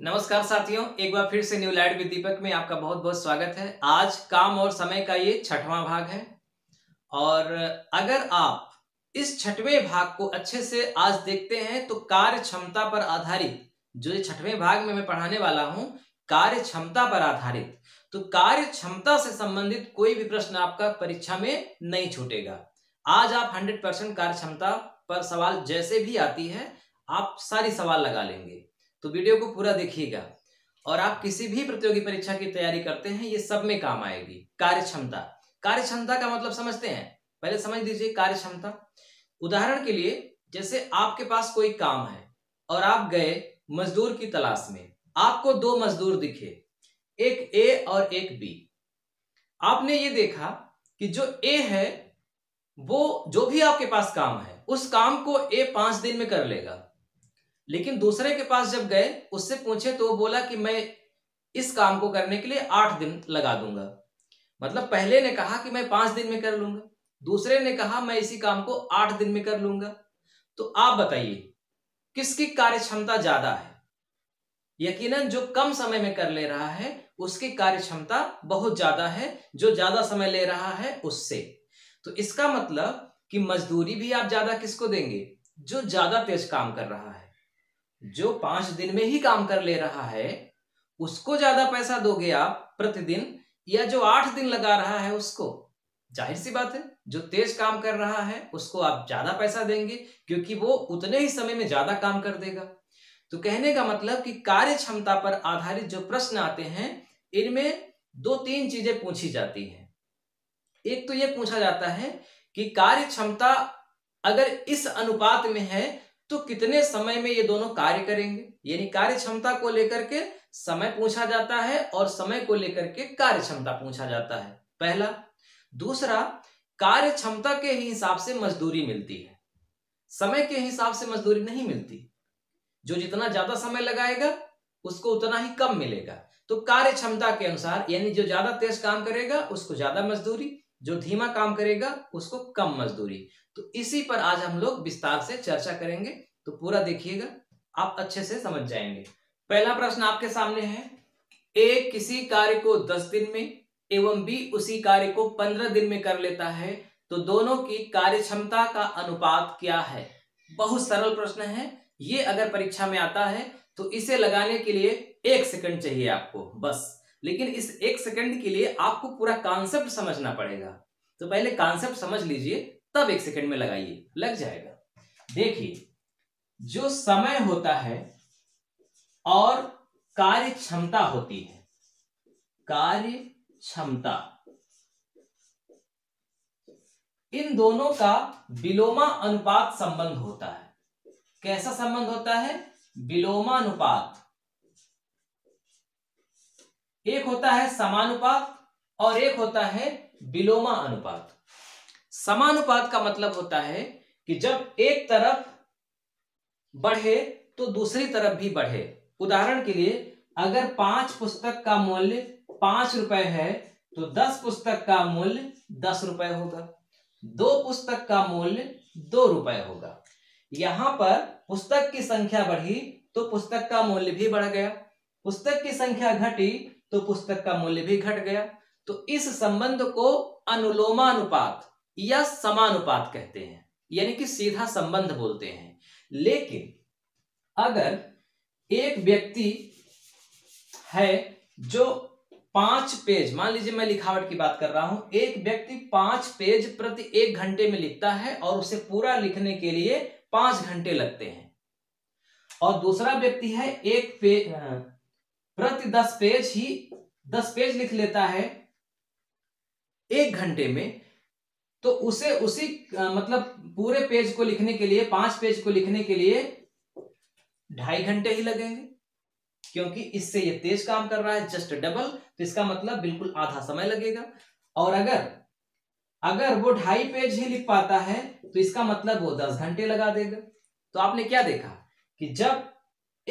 नमस्कार साथियों, एक बार फिर से न्यू लाइट विद दीपक में आपका बहुत बहुत स्वागत है। आज काम और समय का ये छठवां भाग है और अगर आप इस छठवें भाग को अच्छे से आज देखते हैं तो कार्य क्षमता पर आधारित, जो ये छठवें भाग में मैं पढ़ाने वाला हूँ, कार्य क्षमता पर आधारित, तो कार्य क्षमता से संबंधित कोई भी प्रश्न आपका परीक्षा में नहीं छूटेगा। आज आप 100% कार्य क्षमता पर सवाल जैसे भी आती है आप सारी सवाल लगा लेंगे। तो वीडियो को पूरा देखिएगा और आप किसी भी प्रतियोगी परीक्षा की तैयारी करते हैं ये सब में काम आएगी। कार्य क्षमता का मतलब समझते हैं, पहले समझ लीजिए कार्य क्षमता। उदाहरण के लिए, जैसे आपके पास कोई काम है और आप गए मजदूर की तलाश में, आपको दो मजदूर दिखे, एक ए और एक बी। आपने ये देखा कि जो ए है वो, जो भी आपके पास काम है उस काम को ए 5 दिन में कर लेगा, लेकिन दूसरे के पास जब गए उससे पूछे तो वो बोला कि मैं इस काम को करने के लिए 8 दिन लगा दूंगा। मतलब पहले ने कहा कि मैं 5 दिन में कर लूंगा, दूसरे ने कहा मैं इसी काम को 8 दिन में कर लूंगा। तो आप बताइए किसकी कार्य क्षमता ज्यादा है? यकीनन जो कम समय में कर ले रहा है उसकी कार्य क्षमता बहुत ज्यादा है जो ज्यादा समय ले रहा है उससे। तो इसका मतलब कि मजदूरी भी आप ज्यादा किसको देंगे? जो ज्यादा तेज काम कर रहा है, जो 5 दिन में ही काम कर ले रहा है उसको ज्यादा पैसा दोगे आप प्रतिदिन, या जो 8 दिन लगा रहा है उसको? जाहिर सी बात है जो तेज काम कर रहा है उसको आप ज्यादा पैसा देंगे क्योंकि वो उतने ही समय में ज्यादा काम कर देगा। तो कहने का मतलब कि कार्य क्षमता पर आधारित जो प्रश्न आते हैं इनमें 2-3 चीजें पूछी जाती हैं। एक तो ये पूछा जाता है कि कार्य क्षमता अगर इस अनुपात में है तो कितने समय में ये दोनों कार्य करेंगे, यानी कार्य क्षमता को लेकर के समय पूछा जाता है और समय को लेकर के कार्य क्षमता पूछा जाता है, पहला। दूसरा, कार्य क्षमता के ही हिसाब से मजदूरी मिलती है, समय के हिसाब से मजदूरी नहीं मिलती। जो जितना ज्यादा समय लगाएगा उसको उतना ही कम मिलेगा। तो कार्य क्षमता के अनुसार, यानी जो ज्यादा तेज काम करेगा उसको ज्यादा मजदूरी, जो धीमा काम करेगा उसको कम मजदूरी। तो इसी पर आज हम लोग विस्तार से चर्चा करेंगे, तो पूरा देखिएगा, आप अच्छे से समझ जाएंगे। पहला प्रश्न आपके सामने है, ए किसी कार्य को 10 दिन में एवं बी उसी कार्य को 15 दिन में कर लेता है, तो दोनों की कार्य क्षमता का अनुपात क्या है? बहुत सरल प्रश्न है ये, अगर परीक्षा में आता है तो इसे लगाने के लिए 1 सेकंड चाहिए आपको बस, लेकिन इस 1 सेकंड के लिए आपको पूरा कॉन्सेप्ट समझना पड़ेगा। तो पहले कॉन्सेप्ट समझ लीजिए तब 1 सेकंड में लगाइए, लग जाएगा। देखिए, जो समय होता है और कार्य क्षमता होती है, कार्य क्षमता, इन दोनों का विलोमा अनुपात संबंध होता है। कैसा संबंध होता है? विलोमानुपात। एक होता है समानुपात और एक होता है विलोमा अनुपात। समानुपात का मतलब होता है कि जब एक तरफ बढ़े तो दूसरी तरफ भी बढ़े। उदाहरण के लिए, अगर 5 पुस्तक का मूल्य 5 रुपए है तो 10 पुस्तक का मूल्य 10 रुपए होगा, 2 पुस्तक का मूल्य 2 रुपए होगा। यहां पर पुस्तक की संख्या बढ़ी तो पुस्तक का मूल्य भी बढ़ गया, पुस्तक की संख्या घटी तो पुस्तक का मूल्य भी घट गया। तो इस संबंध को अनुलोमानुपात या समानुपात कहते हैं, यानी कि सीधा संबंध बोलते हैं। लेकिन अगर एक व्यक्ति है जो 5 पेज, मान लीजिए मैं लिखावट की बात कर रहा हूं, एक व्यक्ति 5 पेज प्रति 1 घंटे में लिखता है और उसे पूरा लिखने के लिए 5 घंटे लगते हैं, और दूसरा व्यक्ति है एक पेज प्रति 10 पेज ही 10 पेज लिख लेता है 1 घंटे में, तो उसे उसी मतलब पूरे पेज को लिखने के लिए, 5 पेज को लिखने के लिए 2.5 घंटे ही लगेंगे, क्योंकि इससे ये तेज काम कर रहा है जस्ट डबल, तो इसका मतलब बिल्कुल आधा समय लगेगा। और अगर वो 2.5 पेज ही लिख पाता है तो इसका मतलब वो 10 घंटे लगा देगा। तो आपने क्या देखा कि जब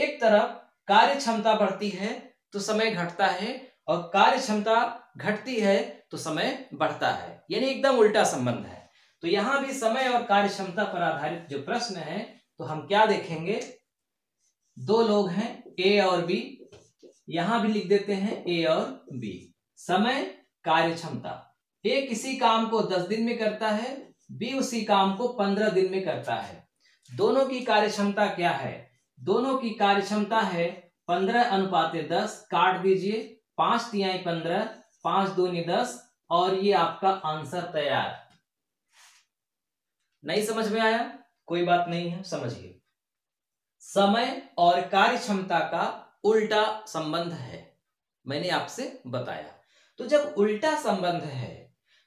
एक तरफ कार्य क्षमता बढ़ती है तो समय घटता है और कार्य क्षमता घटती है तो समय बढ़ता है, यानी एकदम उल्टा संबंध है। तो यहां भी समय और कार्य क्षमता पर आधारित जो प्रश्न है, तो हम क्या देखेंगे, 2 लोग हैं, ए और बी, यहां भी लिख देते हैं ए और बी। समय कार्य क्षमता, ए किसी काम को 10 दिन में करता है, बी उसी काम को 15 दिन में करता है। दोनों की कार्य क्षमता क्या है? दोनों की कार्य क्षमता है 15:10। काट दीजिए, 5 तिहाई 15, 5 दूनी 10 और ये आपका आंसर तैयार। नहीं समझ में आया? कोई बात नहीं है, समझिए। समय और कार्य क्षमता का उल्टा संबंध है, मैंने आपसे बताया। तो जब उल्टा संबंध है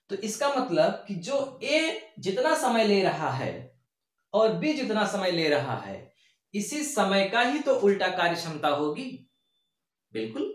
तो इसका मतलब कि जो ए जितना समय ले रहा है और बी जितना समय ले रहा है, इसी समय का ही तो उल्टा कार्य क्षमता होगी। बिल्कुल।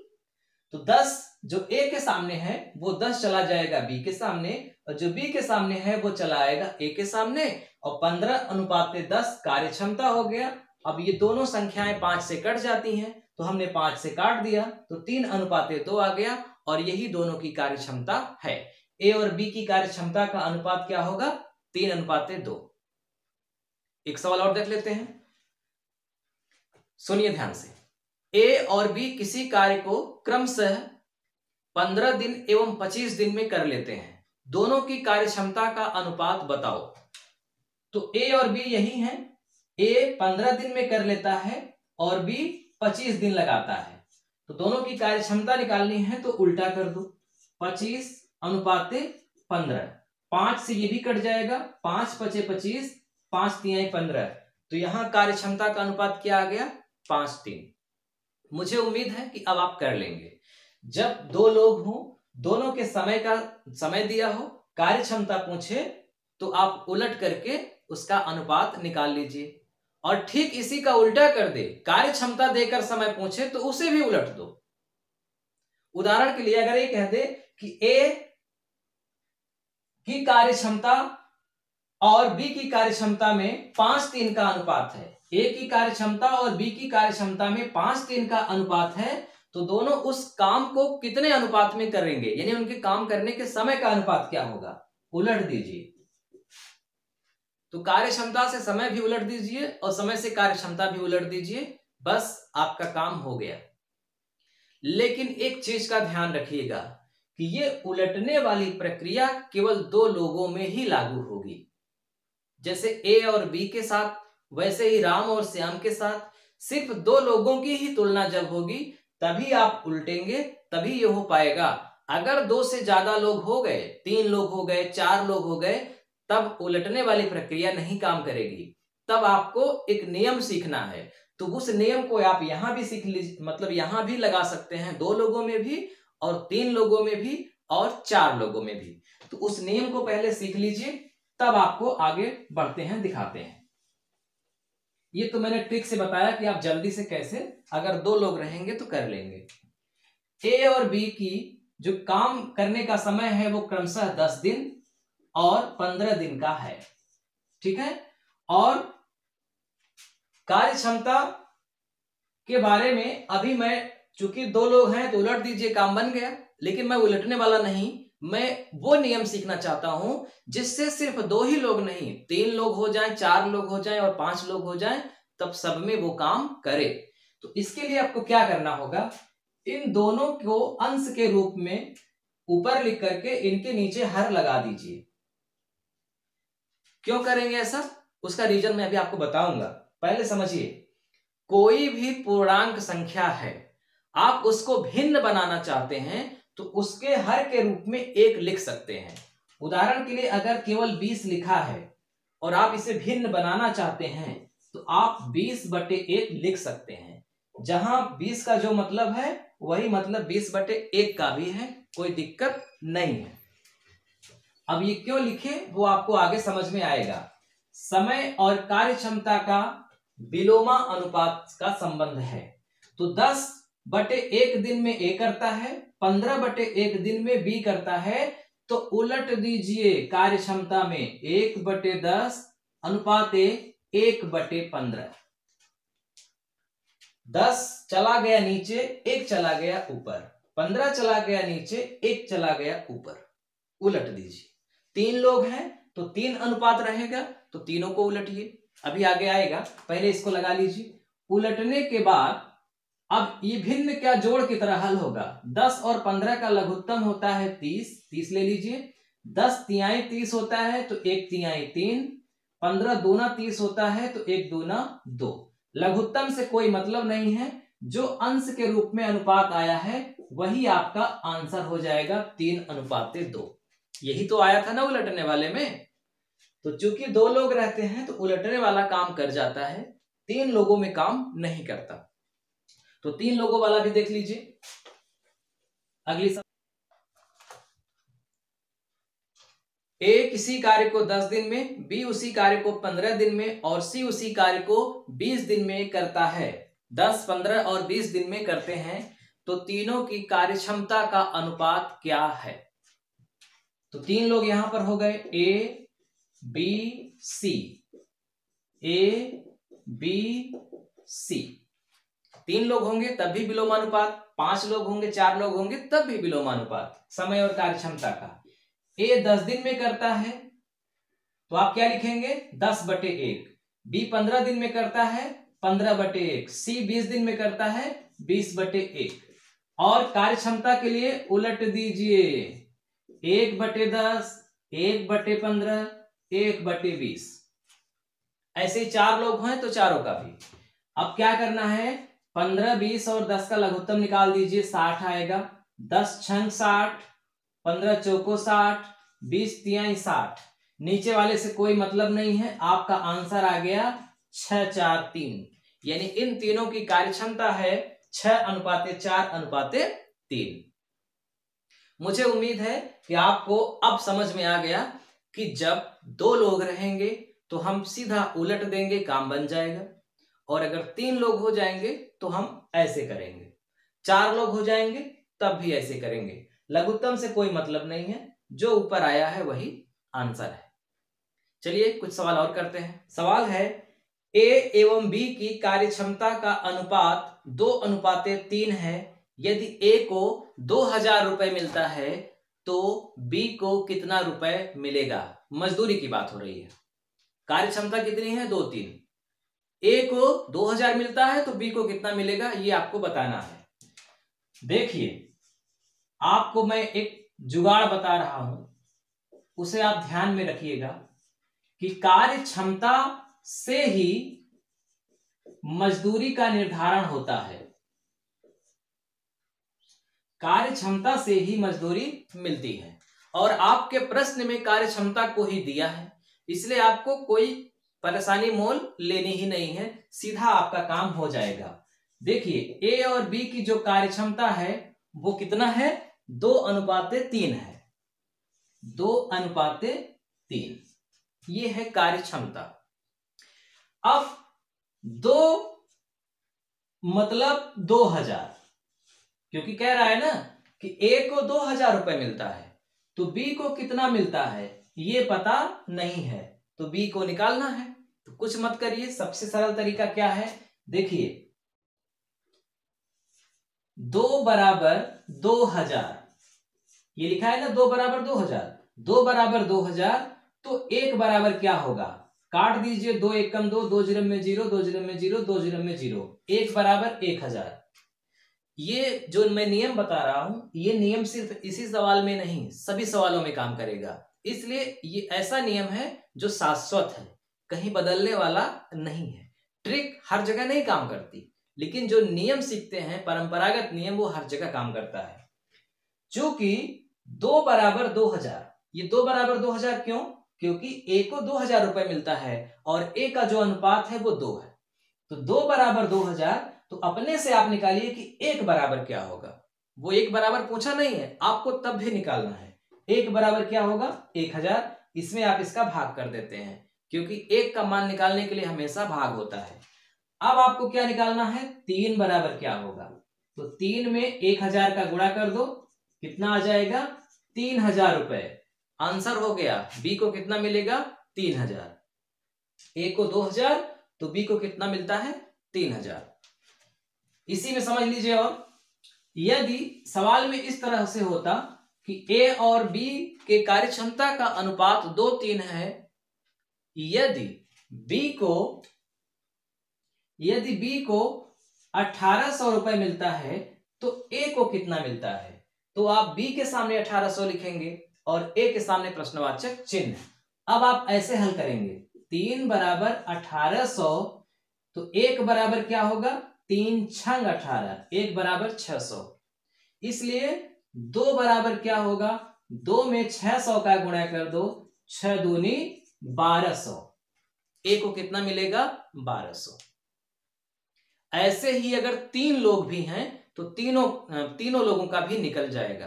तो 10 जो ए के सामने है वो 10 चला जाएगा बी के सामने, और जो बी के सामने है वो चला आएगा ए के सामने, और 15:10 कार्य क्षमता हो गया। अब ये दोनों संख्याएं 5 से कट जाती हैं, तो हमने 5 से काट दिया तो 3:2 आ गया, और यही दोनों की कार्य क्षमता है। ए और बी की कार्य क्षमता का अनुपात क्या होगा? 3:2। एक सवाल और देख लेते हैं, सुनिए ध्यान से। ए और बी किसी कार्य को क्रमशः 15 दिन एवं 25 दिन में कर लेते हैं, दोनों की कार्य क्षमता का अनुपात बताओ। तो ए और बी यही हैं, ए 15 दिन में कर लेता है और बी 25 दिन लगाता है। तो दोनों की कार्य क्षमता निकालनी है तो उल्टा कर दो, 25:15। 5 से ये भी कट जाएगा, 5 पचे 25, 5 तिहाई 15। तो यहाँ कार्य क्षमता का अनुपात क्या आ गया? 5:3। मुझे उम्मीद है कि अब आप कर लेंगे। जब दो लोग हों, दोनों के समय का समय दिया हो, कार्य क्षमता पूछे, तो आप उलट करके उसका अनुपात निकाल लीजिए। और ठीक इसी का उल्टा कर दे, कार्य क्षमता देकर समय पूछे तो उसे भी उलट दो। उदाहरण के लिए अगर ये कह दे कि ए की कार्य क्षमता और बी की कार्य क्षमता में 5:3 का अनुपात है, ए की कार्य क्षमता और बी की कार्य क्षमता में 5:3 का अनुपात है, तो दोनों उस काम को कितने अनुपात में करेंगे, यानी उनके काम करने के समय का अनुपात क्या होगा, उलट दीजिए। तो कार्य क्षमता से समय भी उलट दीजिए और समय से कार्य क्षमता भी उलट दीजिए, बस आपका काम हो गया। लेकिन एक चीज का ध्यान रखिएगा कि ये उलटने वाली प्रक्रिया केवल दो लोगों में ही लागू होगी। जैसे ए और बी के साथ, वैसे ही राम और श्याम के साथ। सिर्फ दो लोगों की ही तुलना जब होगी तभी आप उलटेंगे, तभी ये हो पाएगा। अगर 2 से ज्यादा लोग हो गए, 3 लोग हो गए, 4 लोग हो गए, तब उलटने वाली प्रक्रिया नहीं काम करेगी। तब आपको एक नियम सीखना है, तो उस नियम को आप यहां भी सीख लीजिए, मतलब यहां भी लगा सकते हैं, 2 लोगों में भी और 3 लोगों में भी और 4 लोगों में भी। तो उस नियम को पहले सीख लीजिए, तब आपको आगे बढ़ते हैं, दिखाते हैं। ये तो मैंने ट्रिक से बताया कि आप जल्दी से कैसे, अगर 2 लोग रहेंगे तो कर लेंगे। ए और बी की जो काम करने का समय है वो क्रमशः 10 दिन और 15 दिन का है, ठीक है। और कार्य क्षमता के बारे में अभी मैं, चूंकि 2 लोग हैं तो उलट दीजिए, काम बन गया। लेकिन मैं उलटने वाला नहीं, मैं वो नियम सीखना चाहता हूं जिससे सिर्फ 2 ही लोग नहीं, 3 लोग हो जाएं, 4 लोग हो जाएं और 5 लोग हो जाएं, तब सब में वो काम करे। तो इसके लिए आपको क्या करना होगा, इन दोनों को अंश के रूप में ऊपर लिख करके इनके नीचे हर लगा दीजिए। क्यों करेंगे ऐसा, उसका रीजन मैं अभी आपको बताऊंगा। पहले समझिए, कोई भी पूर्णांक संख्या है, आप उसको भिन्न बनाना चाहते हैं तो उसके हर के रूप में 1 लिख सकते हैं। उदाहरण के लिए अगर केवल 20 लिखा है और आप इसे भिन्न बनाना चाहते हैं तो आप 20/1 लिख सकते हैं, जहां 20 का जो मतलब है वही मतलब 20/1 का भी है, कोई दिक्कत नहीं है। अब ये क्यों लिखे वो आपको आगे समझ में आएगा। समय और कार्य क्षमता का विलोमा अनुपात का संबंध है, तो 10/1 दिन में ए करता है, 15/1 दिन में बी करता है, तो उलट दीजिए, कार्य क्षमता में 1/10 अनुपात 1/15। 10 चला गया नीचे, 1 चला गया ऊपर, 15 चला गया नीचे, 1 चला गया ऊपर, उलट दीजिए। 3 लोग हैं तो 3 अनुपात रहेगा, तो तीनों को उलटिए, अभी आगे आएगा, पहले इसको लगा लीजिए। उलटने के बाद अब ईभिन्न क्या जोड़ की तरह हल होगा। 10 और 15 का लघुत्तम होता है 30, 30 ले लीजिए। 10 तिहाई 30 होता है तो 1 तिहाई 3, 15 दूना 30 होता है तो 1 दूना 2। लघुत्तम से कोई मतलब नहीं है, जो अंश के रूप में अनुपात आया है वही आपका आंसर हो जाएगा 3:2। यही तो आया था ना उलटने वाले में। तो चूंकि 2 लोग रहते हैं तो उलटने वाला काम कर जाता है, 3 लोगों में काम नहीं करता। तो 3 लोगों वाला भी देख लीजिए। अगली सब ए किसी कार्य को 10 दिन में, बी उसी कार्य को 15 दिन में और सी उसी कार्य को 20 दिन में करता है। 10, 15 और 20 दिन में करते हैं तो तीनों की कार्य क्षमता का अनुपात क्या है। तो 3 लोग यहां पर हो गए A B C, A B C 3 लोग होंगे तब भी विलोमानुपात, 5 लोग होंगे, 4 लोग होंगे तब भी विलोमानुपात। समय और कार्य क्षमता का ए 10 दिन में करता है तो आप क्या लिखेंगे 10/1, बी 15 दिन में करता है 15/1, सी 20 दिन में करता है 20/1। और कार्य क्षमता के लिए उलट दीजिए 1/10, 1/15, 1/20। ऐसे 4 लोग हैं तो चारों का भी। अब क्या करना है 15, 20 और 10 का लघुत्तम निकाल दीजिए, 60 आएगा। 10 छंग 60, 15 चौको 60, 20 तिहाई 60। नीचे वाले से कोई मतलब नहीं है, आपका आंसर आ गया 6, 4, 3। यानी इन तीनों की कार्यक्षमता है 6:4, 6:3। मुझे उम्मीद है कि आपको अब समझ में आ गया कि जब 2 लोग रहेंगे तो हम सीधा उलट देंगे, काम बन जाएगा। और अगर 3 लोग हो जाएंगे तो हम ऐसे करेंगे, 4 लोग हो जाएंगे तब भी ऐसे करेंगे। लघुत्तम से कोई मतलब नहीं है, जो ऊपर आया है वही आंसर है। चलिए कुछ सवाल और करते हैं। सवाल है ए एवं बी की कार्य क्षमता का अनुपात 2:3 है। यदि ए को 2000 रुपए मिलता है तो बी को कितना रुपए मिलेगा। मजदूरी की बात हो रही है, कार्य क्षमता कितनी है 2, 3। ए को 2000 मिलता है तो बी को कितना मिलेगा ये आपको बताना है। देखिए आपको मैं एक जुगाड़ बता रहा हूं, उसे आप ध्यान में रखिएगा कि कार्य क्षमता से ही मजदूरी का निर्धारण होता है, कार्य क्षमता से ही मजदूरी मिलती है। और आपके प्रश्न में कार्य क्षमता को ही दिया है, इसलिए आपको कोई परेशानी मोल लेनी ही नहीं है, सीधा आपका काम हो जाएगा। देखिए ए और बी की जो कार्य क्षमता है वो कितना है 2:3 है, 2:3 ये है कार्य क्षमता। अब 2 मतलब 2000, क्योंकि कह रहा है ना कि ए को 2000 रुपए मिलता है तो बी को कितना मिलता है ये पता नहीं है, तो बी को निकालना है। तो कुछ मत करिए, सबसे सरल तरीका क्या है देखिए 2 बराबर 2000, ये लिखा है ना 2 बराबर 2000, 2 बराबर 2000 तो 1 बराबर क्या होगा, काट दीजिए 2 एकम 2, 2 जीरो में 0, 2 जीरो में 0, 2 जीरो में 0, 1 बराबर 1000। ये जो मैं नियम बता रहा हूं ये नियम सिर्फ इसी सवाल में नहीं सभी सवालों में काम करेगा, इसलिए ये ऐसा नियम है जो शाश्वत है, कहीं बदलने वाला नहीं है। ट्रिक हर जगह नहीं काम करती, लेकिन जो नियम सीखते हैं परंपरागत नियम वो हर जगह काम करता है। चूंकि 2 बराबर 2000, ये 2 बराबर 2000 क्यों, क्योंकि ए को 2000 रुपए मिलता है और ए का जो अनुपात है वो 2 है। तो 2 बराबर 2000 तो अपने से आप निकालिए कि 1 बराबर क्या होगा। वो 1 बराबर पूछा नहीं है, आपको तब भी निकालना है 1 बराबर क्या होगा 1000। इसमें आप इसका भाग कर देते हैं क्योंकि 1 का मान निकालने के लिए हमेशा भाग होता है। अब आपको क्या निकालना है 3 बराबर क्या होगा। तो 3 में 1000 का गुणा कर दो, कितना आ जाएगा 3000 रुपए। आंसर हो गया बी को कितना मिलेगा 3000, ए को 2000 तो बी को कितना मिलता है 3000। इसी में समझ लीजिए। और यदि सवाल में इस तरह से होता कि ए और बी के कार्य क्षमता का अनुपात 2:3 है, यदि बी को 1800 रुपए मिलता है तो ए को कितना मिलता है, तो आप बी के सामने 1800 लिखेंगे और ए के सामने प्रश्नवाचक चिन्ह। अब आप ऐसे हल करेंगे, 3 बराबर 1800, तो 1 बराबर क्या होगा, 3 छंग 18, 1 बराबर 600, इसलिए 2 बराबर क्या होगा, 2 में 600 का गुणा कर दो, 6 दूनी 1200, ए को कितना मिलेगा, 1200। ऐसे ही अगर 3 लोग भी हैं तो तीनों लोगों का भी निकल जाएगा।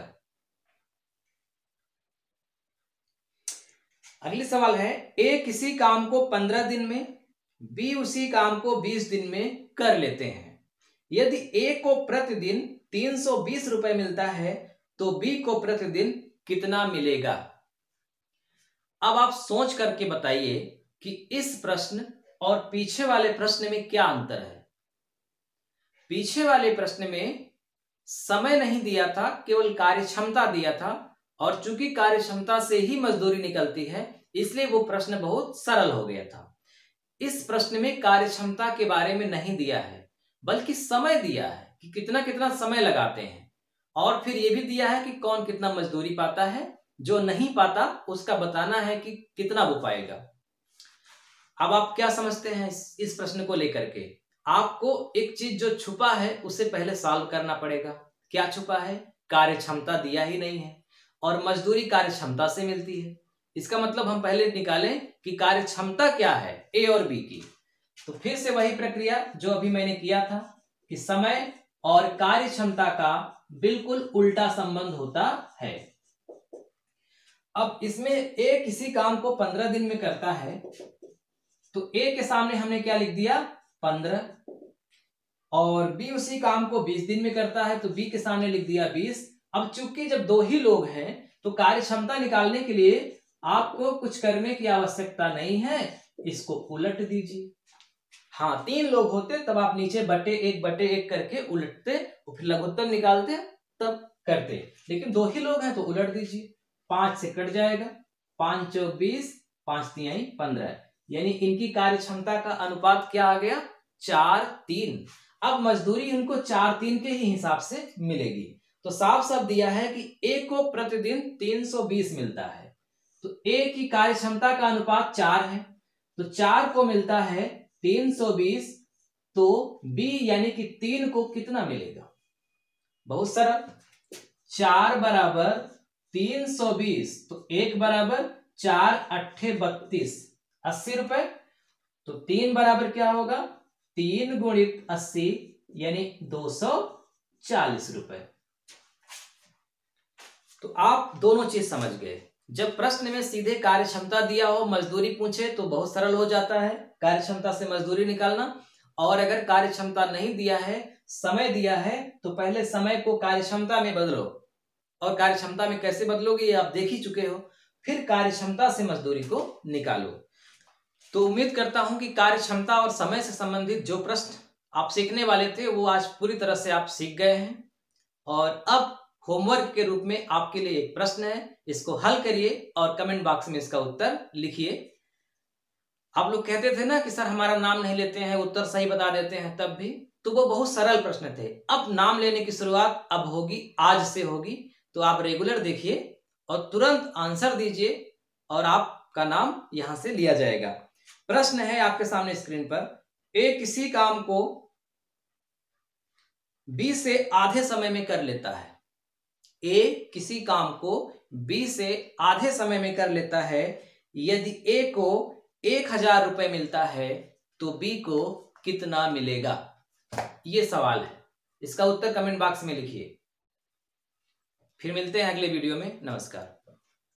अगले सवाल है, ए किसी काम को 15 दिन में, बी उसी काम को 20 दिन में कर लेते हैं। यदि ए को प्रतिदिन 320 रुपए मिलता है तो बी को प्रतिदिन कितना मिलेगा। अब आप सोच करके बताइए कि इस प्रश्न और पीछे वाले प्रश्न में क्या अंतर है। पीछे वाले प्रश्न में समय नहीं दिया था, केवल कार्यक्षमता दिया था, और चूंकि कार्यक्षमता से ही मजदूरी निकलती है इसलिए वो प्रश्न बहुत सरल हो गया था। इस प्रश्न में कार्यक्षमता के बारे में नहीं दिया है बल्कि समय दिया है कि कितना कितना समय लगाते हैं, और फिर ये भी दिया है कि कौन कितना मजदूरी पाता है, जो नहीं पाता उसका बताना है कि कितना वो पाएगा। अब आप क्या समझते हैं इस प्रश्न को लेकर के, आपको एक चीज जो छुपा है उसे पहले सॉल्व करना पड़ेगा। क्या छुपा है, कार्यक्षमता दिया ही नहीं है और मजदूरी कार्यक्षमता से मिलती है। इसका मतलब हम पहले निकालें कि कार्यक्षमता क्या है ए और बी की। तो फिर से वही प्रक्रिया जो अभी मैंने किया था कि समय और कार्यक्षमता का बिल्कुल उल्टा संबंध होता है। अब इसमें ए किसी काम को 15 दिन में करता है तो ए के सामने हमने क्या लिख दिया, 15, और बी उसी काम को 20 दिन में करता है तो बी के सामने लिख दिया 20। अब चूंकि जब 2 ही लोग हैं तो कार्यक्षमता निकालने के लिए आपको कुछ करने की आवश्यकता नहीं है, इसको उलट दीजिए। हाँ, 3 लोग होते तब आप नीचे बटे एक करके उलटते और फिर लघुत्तम निकालते तब करते, लेकिन 2 ही लोग हैं तो उलट दीजिए। 5 से कट जाएगा, 5 चौक 20, 5 तिहाई 15, यानी इनकी कार्यक्षमता का अनुपात क्या आ गया, 4-3। अब मजदूरी इनको 4-3 के ही हिसाब से मिलेगी। तो साफ साफ दिया है कि ए को प्रतिदिन 320 मिलता है तो ए की कार्यक्षमता का अनुपात 4 है तो 4 को मिलता है 320, तो बी यानी कि 3 को कितना मिलेगा। बहुत सरल, 4 बराबर 320, तो 1 बराबर 4 अट्ठे 32, 80 रुपए। तो 3 बराबर क्या होगा, 3 गुणित 80 यानी 240 रुपए। तो आप दोनों चीज समझ गए। जब प्रश्न में सीधे कार्यक्षमता दिया हो, मजदूरी पूछे तो बहुत सरल हो जाता है कार्यक्षमता से मजदूरी निकालना, और अगर कार्यक्षमता नहीं दिया है, समय दिया है, तो पहले समय को कार्यक्षमता में बदलो, और कार्यक्षमता में कैसे बदलोगे ये आप देख ही चुके हो, फिर कार्यक्षमता से मजदूरी को निकालो। तो उम्मीद करता हूं कि कार्यक्षमता और समय से संबंधित जो प्रश्न आप सीखने वाले थे वो आज पूरी तरह से आप सीख गए हैं, और अब होमवर्क के रूप में आपके लिए एक प्रश्न है, इसको हल करिए और कमेंट बॉक्स में इसका उत्तर लिखिए। आप लोग कहते थे ना कि सर हमारा नाम नहीं लेते हैं, उत्तर सही बता देते हैं तब भी, तो वो बहुत सरल प्रश्न थे। अब नाम लेने की शुरुआत अब होगी, आज से होगी, तो आप रेगुलर देखिए और तुरंत आंसर दीजिए और आपका नाम यहाँ से लिया जाएगा। प्रश्न है आपके सामने स्क्रीन पर, ए किसी काम को बी से आधे समय में कर लेता है। ए किसी काम को बी से आधे समय में कर लेता है। यदि ए को 1000 रुपए मिलता है तो बी को कितना मिलेगा, ये सवाल है। इसका उत्तर कमेंट बॉक्स में लिखिए। फिर मिलते हैं अगले वीडियो में। नमस्कार।